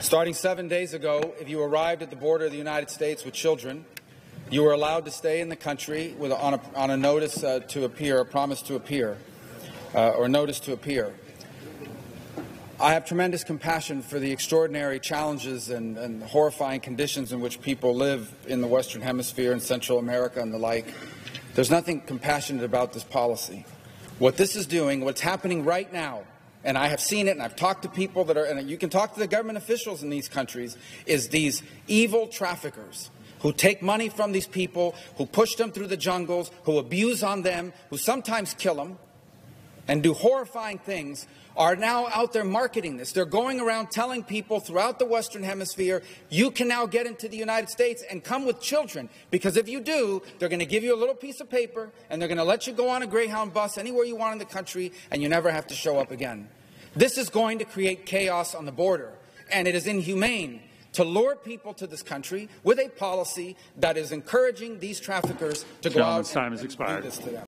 Starting 7 days ago, if you arrived at the border of the United States with children, you were allowed to stay in the country with on a notice to appear, a promise to appear, or notice to appear. I have tremendous compassion for the extraordinary challenges and horrifying conditions in which people live in the Western Hemisphere and Central America and the like. There's nothing compassionate about this policy. What this is doing, what's happening right now, and I have seen it, and I've talked to people that are, and you can talk to the government officials in these countries, is these evil traffickers who take money from these people, who push them through the jungles, who abuse on them, who sometimes kill them, and do horrifying things, are now out there marketing this. They're going around telling people throughout the Western Hemisphere, you can now get into the United States and come with children, because if you do, they're going to give you a little piece of paper, and they're going to let you go on a Greyhound bus anywhere you want in the country, and you never have to show up again. This is going to create chaos on the border, and it is inhumane to lure people to this country with a policy that is encouraging these traffickers to go out and do this to them.